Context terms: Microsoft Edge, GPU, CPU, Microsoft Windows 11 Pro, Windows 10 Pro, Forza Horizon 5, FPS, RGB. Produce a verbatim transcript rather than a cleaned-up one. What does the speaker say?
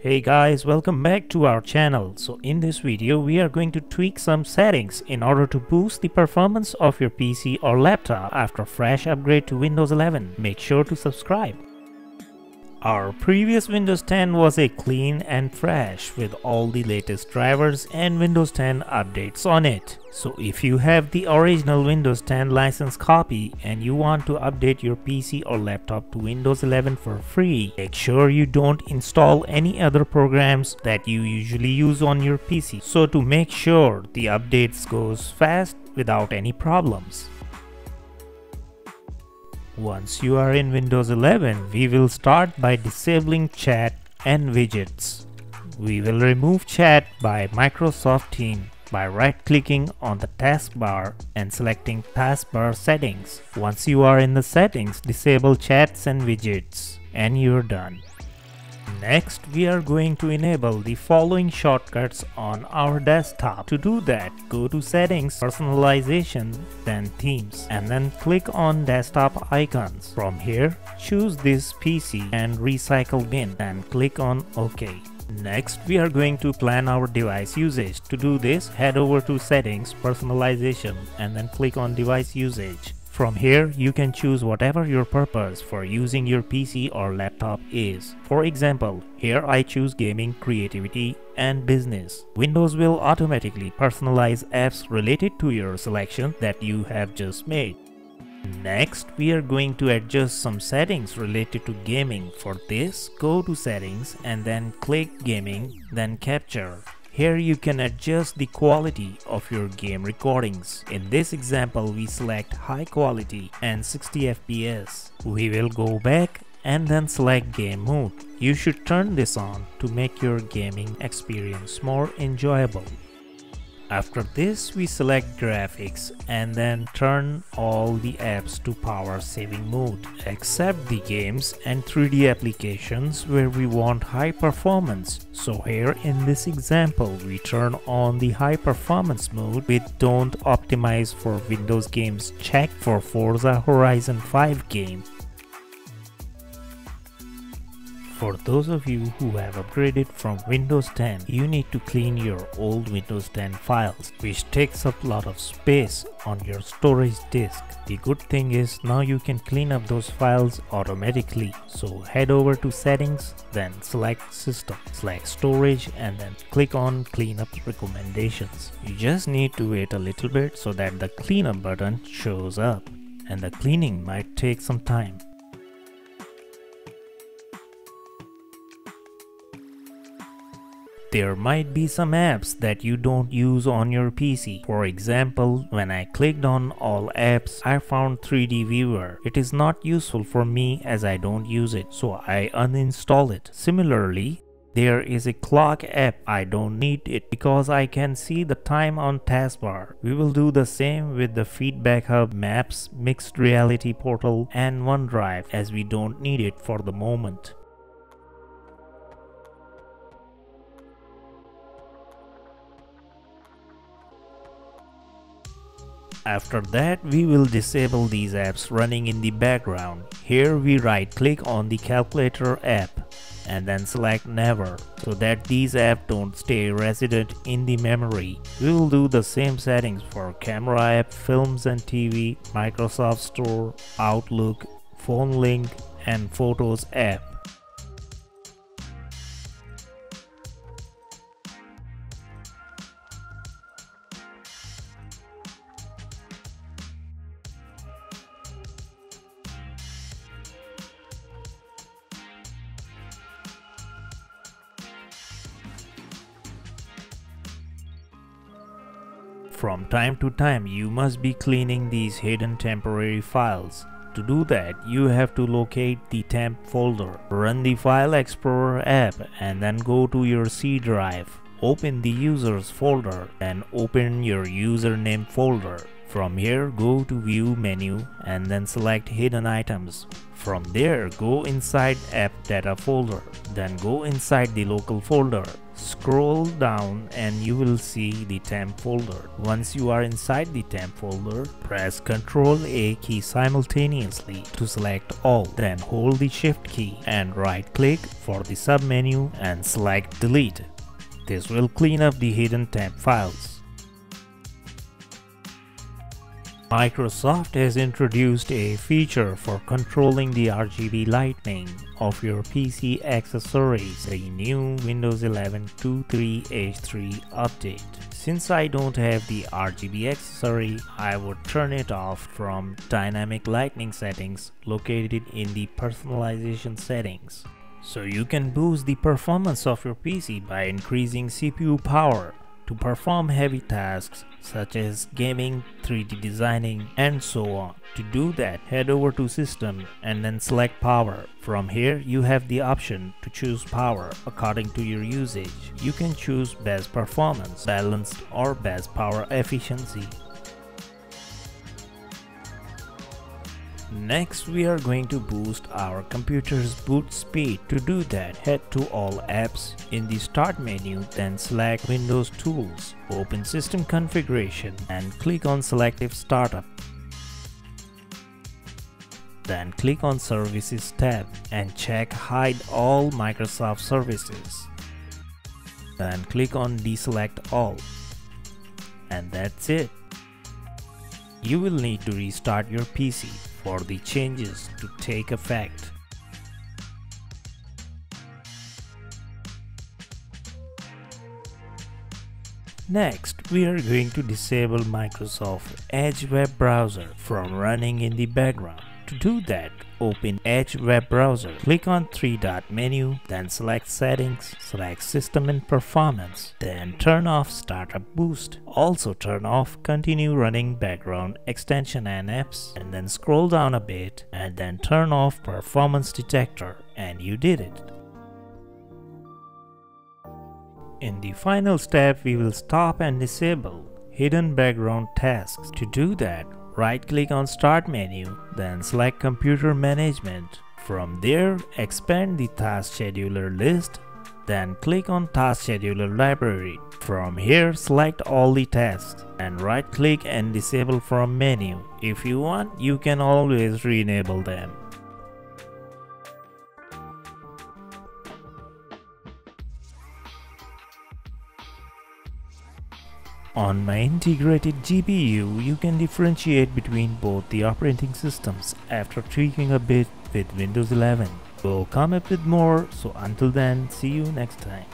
Hey guys, welcome back to our channel. So in this video we are going to tweak some settings in order to boost the performance of your P C or laptop after fresh upgrade to Windows eleven. Make sure to subscribe. Our previous Windows ten was a clean and fresh with all the latest drivers and Windows ten updates on it. So if you have the original Windows ten license copy and you want to update your P C or laptop to Windows eleven for free, make sure you don't install any other programs that you usually use on your P C. So to make sure the updates goes fast without any problems. Once you are in Windows eleven, we will start by disabling chat and widgets. We will remove chat by Microsoft Teams by right-clicking on the taskbar and selecting Taskbar Settings. Once you are in the settings, disable chats and widgets and you're done. Next, we are going to enable the following shortcuts on our desktop. To do that, go to Settings, Personalization, then Themes, and then click on Desktop Icons. From here, choose this P C and Recycle Bin, and click on OK. Next, we are going to plan our device usage. To do this, head over to Settings, Personalization, and then click on Device Usage. From here, you can choose whatever your purpose for using your P C or laptop is. For example, here I choose gaming, creativity, and business. Windows will automatically personalize apps related to your selection that you have just made. Next, we are going to adjust some settings related to gaming. For this, go to Settings and then click Gaming, then Capture. Here you can adjust the quality of your game recordings. In this example, we select high quality and sixty F P S. We will go back and then select game mode. You should turn this on to make your gaming experience more enjoyable. After this, we select graphics and then turn all the apps to power saving mode, except the games and three D applications where we want high performance. So here in this example, we turn on the high performance mode with don't optimize for Windows games, check for Forza Horizon five game. For those of you who have upgraded from Windows ten, you need to clean your old Windows ten files, which takes up a lot of space on your storage disk. The good thing is now you can clean up those files automatically. So head over to Settings, then select System, select Storage, and then click on Cleanup Recommendations. You just need to wait a little bit so that the cleanup button shows up, and the cleaning might take some time. There might be some apps that you don't use on your P C. For example, when I clicked on all apps, I found three D Viewer. It is not useful for me as I don't use it, so I uninstall it. Similarly, there is a clock app. I don't need it because I can see the time on taskbar. We will do the same with the Feedback Hub, Maps, Mixed Reality Portal, and OneDrive as we don't need it for the moment. After that, we will disable these apps running in the background. Here we right click on the calculator app and then select never so that these apps don't stay resident in the memory. We will do the same settings for camera app, films and T V, Microsoft Store, Outlook, Phone Link and Photos app. From time to time, you must be cleaning these hidden temporary files. To do that, you have to locate the temp folder, run the File Explorer app and then go to your C drive. Open the Users folder and open your Username folder. From here, go to View menu and then select Hidden Items. From there, go inside App Data folder, then go inside the Local folder. Scroll down and you will see the temp folder. Once you are inside the temp folder, press control A key simultaneously to select all, then hold the shift key and right click for the submenu and select delete. This will clean up the hidden temp files. Microsoft has introduced a feature for controlling the R G B lighting of your P C accessories, the new Windows eleven twenty-three H three update. Since I don't have the R G B accessory, I would turn it off from Dynamic Lighting settings located in the Personalization settings. So you can boost the performance of your P C by increasing C P U power to perform heavy tasks such as gaming, three D designing, and so on. To do that, head over to System and then select Power. From here, you have the option to choose power according to your usage. You can choose Best Performance, Balanced, or Best Power Efficiency. Next, we are going to boost our computer's boot speed. To do that, head to All Apps in the Start menu, then select Windows Tools, open System Configuration and click on Selective Startup. Then click on Services tab and check Hide All Microsoft Services. Then click on Deselect All. And that's it. You will need to restart your P C for the changes to take effect. Next, we are going to disable Microsoft Edge web browser from running in the background. To do that, open Edge web browser, click on three-dot menu, then select Settings, select System and Performance, then turn off Startup Boost. Also turn off Continue Running Background Extension and Apps, and then scroll down a bit and then turn off Performance Detector, and you did it. In the final step, we will stop and disable hidden background tasks. To do that, right click on Start menu, then select Computer Management. From there, expand the Task Scheduler list, then click on Task Scheduler Library. From here, select all the tasks and right click and disable from menu. If you want, you can always re-enable them. On my integrated G P U, you can differentiate between both the operating systems after tweaking a bit with Windows eleven. We'll come up with more, so until then, see you next time.